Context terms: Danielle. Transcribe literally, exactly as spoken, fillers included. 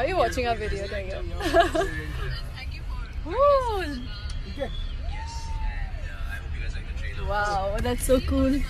Why are you watching our video, Danielle? Thank you for cool. Yes, and I hope you guys like the trailer. Wow, that's so cool.